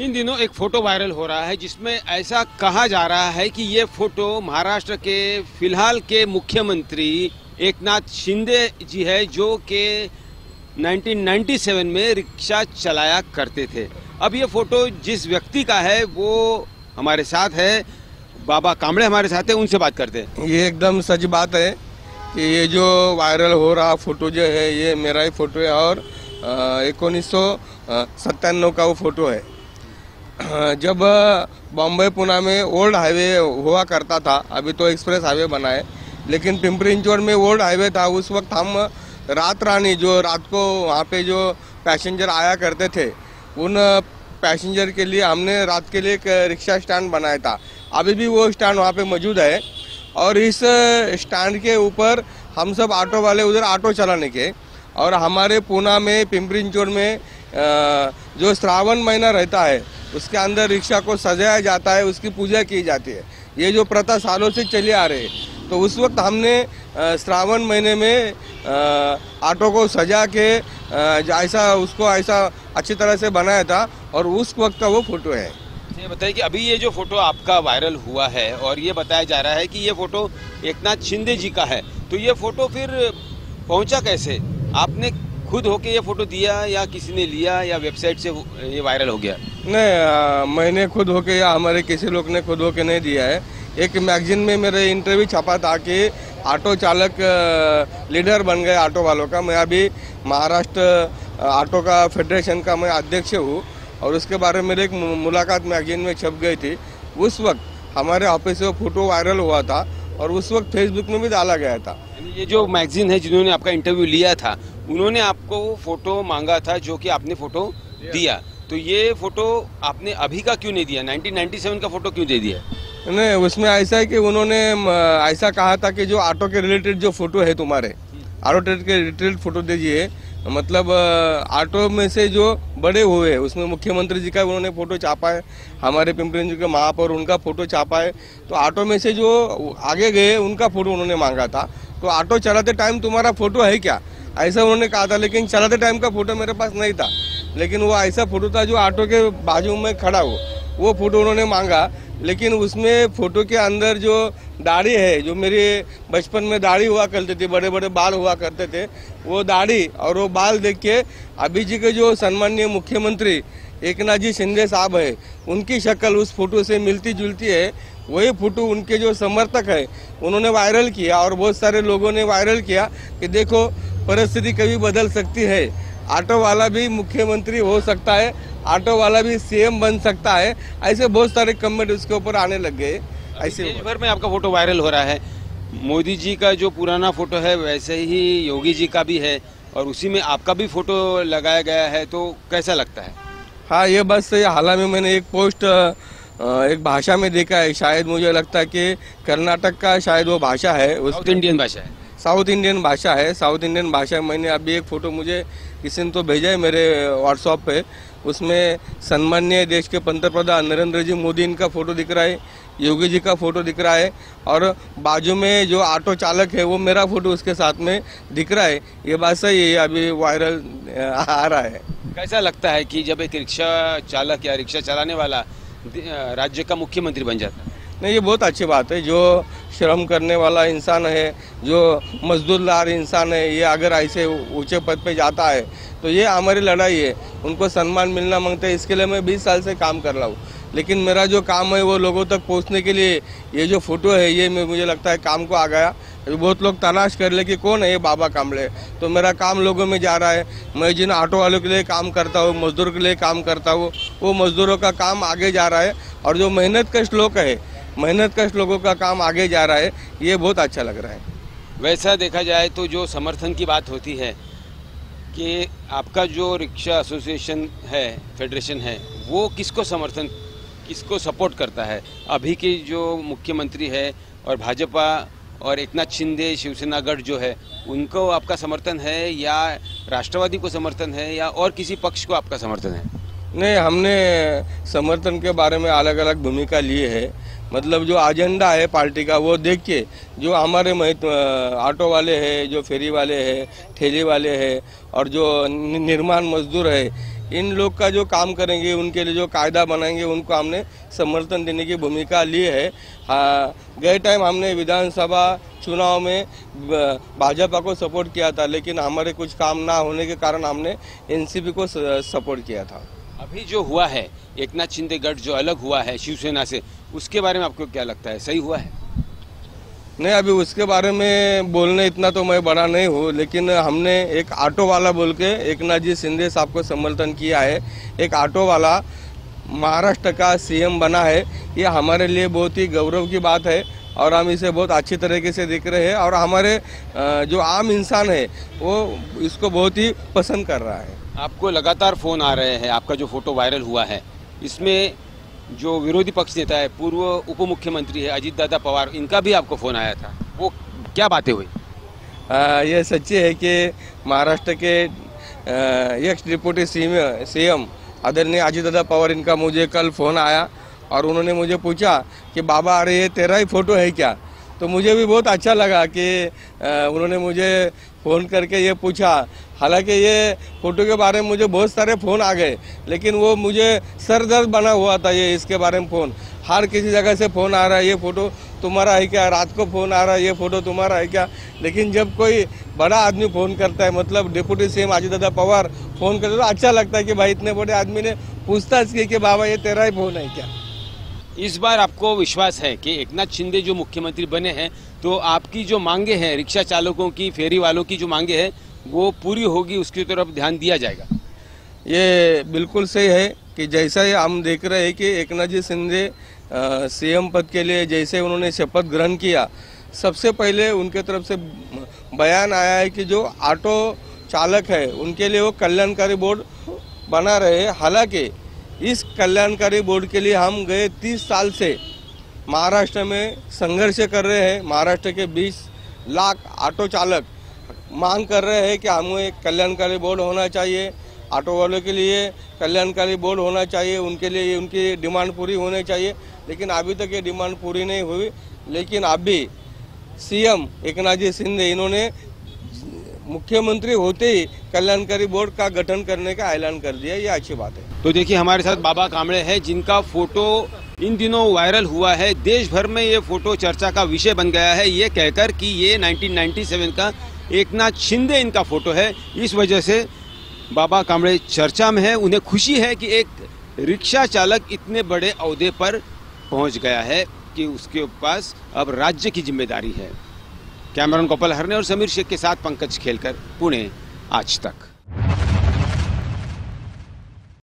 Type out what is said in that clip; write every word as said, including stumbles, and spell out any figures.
इन दिनों एक photo viral हो रहा है जिसमें ऐसा कहा जा रहा है कि ये फोटो महाराष्ट्र के फिलहाल के मुख्यमंत्री एकनाथ शिंदे जी है, जो के उन्नीस सौ सत्तानवे में रिक्शा चलाया करते थे। अब ये फोटो जिस व्यक्ति का है वो हमारे साथ है, बाबा कामड़े हमारे साथ है, उनसे बात करते हैं। ये एकदम सच बात है कि ये जो वायरल हो रहा फोटो जो है ये मेरा ही फोटो है और उन्नीस सौ सत्तानवे का वो फोटो है। जब बॉम्बे पुणे में ओल्ड हाईवे हुआ करता था, अभी तो एक्सप्रेस हाईवे बना है, लेकिन पिंपरी चिंचवड में ओल्ड हाईवे था। उस वक्त हम रात रानी जो रात को वहाँ पे जो पैसेंजर आया करते थे उन पैसेंजर के लिए हमने रात के लिए एक रिक्शा स्टैंड बनाया था। अभी भी वो स्टैंड वहाँ पे मौजूद है और इस स्टैंड के ऊपर हम सब ऑटो वाले उधर ऑटो चलाने के और हमारे पुणे में पिंपरी चिंचवड में जो श्रावण महीना रहता है उसके अंदर रिक्शा को सजाया जाता है, उसकी पूजा की जाती है। ये जो प्रथा सालों से चली आ रही है, तो उस वक्त हमने श्रावण महीने में ऑटो को सजा के ऐसा उसको ऐसा अच्छी तरह से बनाया था और उस वक्त का वो फोटो है। ये बताइए कि अभी ये जो फोटो आपका वायरल हुआ है और ये बताया जा रहा है कि ये फोटो एकनाथ शिंदे जी का है, तो ये फोटो फिर पहुँचा कैसे? आपने खुद होके ये फोटो दिया या किसी ने लिया या वेबसाइट से ये वायरल हो गया? नहीं, मैंने खुद होके या हमारे किसी लोग ने खुद होके नहीं दिया है। एक मैगजीन में मेरे इंटरव्यू छपा था कि ऑटो चालक लीडर बन गए ऑटो वालों का। मैं अभी महाराष्ट्र ऑटो का फेडरेशन का मैं अध्यक्ष हूँ और उसके बारे में मेरे एक मुलाकात मैगजीन में छप गई थी। उस वक्त हमारे ऑफिस में फोटो वायरल हुआ था और उस वक्त फेसबुक में भी डाला गया था। ये जो मैगजीन है जिन्होंने आपका इंटरव्यू लिया था उन्होंने आपको फोटो मांगा था, जो कि आपने फोटो दिया, तो ये फोटो आपने अभी का क्यों नहीं दिया? उन्नीस सौ सत्तानवे का फोटो क्यों दे दिया? नहीं, उसमें ऐसा है कि उन्होंने ऐसा कहा था कि जो ऑटो के रिलेटेड जो फोटो है तुम्हारे ऑटो के रिलेटेड फोटो दीजिए, मतलब ऑटो में से जो बड़े हुए हैं उसमें मुख्यमंत्री जी का उन्होंने फोटो छापा है, हमारे पिंपरी जी के महापौर उनका फोटो छापा है, तो ऑटो में से जो आगे गए उनका फोटो उन्होंने मांगा था। तो ऑटो चलाते टाइम तुम्हारा फोटो है क्या ऐसा उन्होंने कहा था, लेकिन चलाते टाइम का फोटो मेरे पास नहीं था, लेकिन वो ऐसा फोटो था जो ऑटो के बाजू में खड़ा हो, वो फोटो उन्होंने मांगा। लेकिन उसमें फोटो के अंदर जो दाढ़ी है, जो मेरे बचपन में दाढ़ी हुआ करते थे, बड़े बड़े बाल हुआ करते थे, वो दाढ़ी और वो बाल देख के अभी जी के जो सम्माननीय मुख्यमंत्री एकनाथ जी शिंदे साहब है उनकी शक्ल उस फोटो से मिलती जुलती है। वही फोटो उनके जो समर्थक है उन्होंने वायरल किया और बहुत सारे लोगों ने वायरल किया कि देखो परिस्थिति कभी बदल सकती है, ऑटो वाला भी मुख्यमंत्री हो सकता है, ऑटो वाला भी सीएम बन सकता है, ऐसे बहुत सारे कमेंट उसके ऊपर आने लग गए। ऐसे देश भर में आपका फोटो वायरल हो रहा है। मोदी जी का जो पुराना फोटो है वैसे ही योगी जी का भी है और उसी में आपका भी फोटो लगाया गया है, तो कैसा लगता है? हाँ, ये बस हाल में मैंने एक पोस्ट एक भाषा में देखा है, शायद मुझे लगता है कि कर्नाटक का शायद वो भाषा है, उस साउथ इंडियन भाषा है, साउथ इंडियन भाषा है, साउथ इंडियन भाषा। मैंने अभी एक फ़ोटो मुझे किसी ने तो भेजा है मेरे व्हाट्सअप पे, उसमें सम्माननीय देश के पंतप्रधान नरेंद्र जी मोदी इनका फ़ोटो दिख रहा है, योगी जी का फ़ोटो दिख रहा है और बाजू में जो ऑटो चालक है वो मेरा फ़ोटो उसके साथ में दिख रहा है। ये बात सही है, अभी वायरल आ रहा है। कैसा लगता है कि जब एक रिक्शा चालक या रिक्शा चलाने वाला राज्य का मुख्यमंत्री बन जाता है? नहीं, ये बहुत अच्छी बात है। जो श्रम करने वाला इंसान है, जो मजदूरदार इंसान है, ये अगर ऐसे ऊंचे पद पे जाता है तो ये हमारी लड़ाई है, उनको सम्मान मिलना मांगते हैं। इसके लिए मैं बीस साल से काम कर रहा हूँ, लेकिन मेरा जो काम है वो लोगों तक पहुँचने के लिए ये जो फोटो है ये मुझे लगता है काम को आ गया। बहुत लोग तलाश कर ले कि कौन है ये बाबा कामड़े, तो मेरा काम लोगों में जा रहा है। मैं जिन ऑटो वालों के लिए काम करता हूँ, मजदूर के लिए काम करता हूँ, वो मजदूरों का काम आगे जा रहा है और जो मेहनत कश लोग है, मेहनत कश लोगों का काम आगे जा रहा है, ये बहुत अच्छा लग रहा है। वैसा देखा जाए तो जो समर्थन की बात होती है कि आपका जो रिक्शा एसोसिएशन है, फेडरेशन है, वो किसको समर्थन, किसको सपोर्ट करता है? अभी के जो मुख्यमंत्री है और भाजपा और एकनाथ शिंदे शिवसेना गढ़ जो है उनको आपका समर्थन है या राष्ट्रवादी को समर्थन है या और किसी पक्ष को आपका समर्थन है? नहीं, हमने समर्थन के बारे में अलग अलग भूमिका ली है, मतलब जो एजेंडा है पार्टी का वो देख के जो हमारे ऑटो वाले हैं, जो फेरी वाले हैं, ठेले वाले हैं और जो निर्माण मजदूर है, इन लोग का जो काम करेंगे, उनके लिए जो कायदा बनाएंगे, उनको हमने समर्थन देने की भूमिका ली है। हाँ, गए टाइम हमने विधानसभा चुनाव में भाजपा को सपोर्ट किया था, लेकिन हमारे कुछ काम ना होने के कारण हमने एनसीपी को सपोर्ट किया था। अभी जो हुआ है एकनाथ शिंदे गठ जो अलग हुआ है शिवसेना से, उसके बारे में आपको क्या लगता है, सही हुआ है? नहीं, अभी उसके बारे में बोलने इतना तो मैं बड़ा नहीं हूँ, लेकिन हमने एक ऑटो वाला बोल के एकनाथ जी शिंदे साहब को समर्थन किया है। एक ऑटो वाला महाराष्ट्र का सीएम बना है, ये हमारे लिए बहुत ही गौरव की बात है और हम इसे बहुत अच्छी तरीके से देख रहे हैं और हमारे जो आम इंसान है वो इसको बहुत ही पसंद कर रहा है। आपको लगातार फ़ोन आ रहे हैं, आपका जो फोटो वायरल हुआ है इसमें जो विरोधी पक्ष नेता है, पूर्व उप मुख्यमंत्री है अजित दादा पवार, इनका भी आपको फ़ोन आया था, वो क्या बातें हुई? यह सच्ची है कि महाराष्ट्र के एक्स डिप्टी सीएम आदरणीय अजित दादा पवार, इनका मुझे कल फ़ोन आया और उन्होंने मुझे पूछा कि बाबा अरे ये तेरा ही फ़ोटो है क्या? तो मुझे भी बहुत अच्छा लगा कि उन्होंने मुझे फ़ोन करके ये पूछा। हालांकि ये फ़ोटो के बारे में मुझे बहुत सारे फ़ोन आ गए, लेकिन वो मुझे सर दर्द बना हुआ था। ये इसके बारे में फ़ोन हर किसी जगह से फ़ोन आ रहा है, ये फ़ोटो तुम्हारा है क्या, रात को फ़ोन आ रहा है ये फ़ोटो तुम्हारा है क्या। लेकिन जब कोई बड़ा आदमी फ़ोन करता है, मतलब deputy CM Ajit Dada Pawar phone करते, तो अच्छा लगता है कि भाई इतने बड़े आदमी ने पूछताछ की कि बाबा ये तेरा ही फ़ोन है क्या। इस बार आपको विश्वास है कि एकनाथ शिंदे जो मुख्यमंत्री बने हैं तो आपकी जो मांगे हैं रिक्शा चालकों की, फेरी वालों की जो मांगे हैं, वो पूरी होगी, उसकी तरफ ध्यान दिया जाएगा? ये बिल्कुल सही है कि जैसा ये हम देख रहे हैं कि एकनाथ जी शिंदे सीएम पद के लिए जैसे उन्होंने शपथ ग्रहण किया, सबसे पहले उनके तरफ से बयान आया है कि जो ऑटो चालक है उनके लिए वो कल्याणकारी बोर्ड बना रहे। हालाँकि इस कल्याणकारी बोर्ड के लिए हम गए तीस साल से महाराष्ट्र में संघर्ष कर रहे हैं। महाराष्ट्र के बीस लाख ऑटो चालक मांग कर रहे हैं कि हमें एक कल्याणकारी बोर्ड होना चाहिए, ऑटो वालों के लिए कल्याणकारी बोर्ड होना चाहिए, उनके लिए उनकी डिमांड पूरी होनी चाहिए। लेकिन अभी तक ये डिमांड पूरी नहीं हुई। लेकिन अभी सीएम एकनाथ जी शिंदे इन्होंने मुख्यमंत्री होते ही कल्याणकारी बोर्ड का गठन करने का ऐलान कर दिया, ये अच्छी बात है। तो देखिए, हमारे साथ बाबा कामड़े हैं जिनका फोटो इन दिनों वायरल हुआ है, देश भर में ये फोटो चर्चा का विषय बन गया है, ये कहकर कि ये नाइनटीन नाइंटी सेवन का एकनाथ शिंदे इनका फोटो है। इस वजह से बाबा कामड़े चर्चा में है, उन्हें खुशी है कि एक रिक्शा चालक इतने बड़े अहदे पर पहुँच गया है कि उसके पास अब राज्य की जिम्मेदारी है। कैमरन कोपल हरने और समीर शेख के साथ पंकज खेलकर, पुणे, आज तक।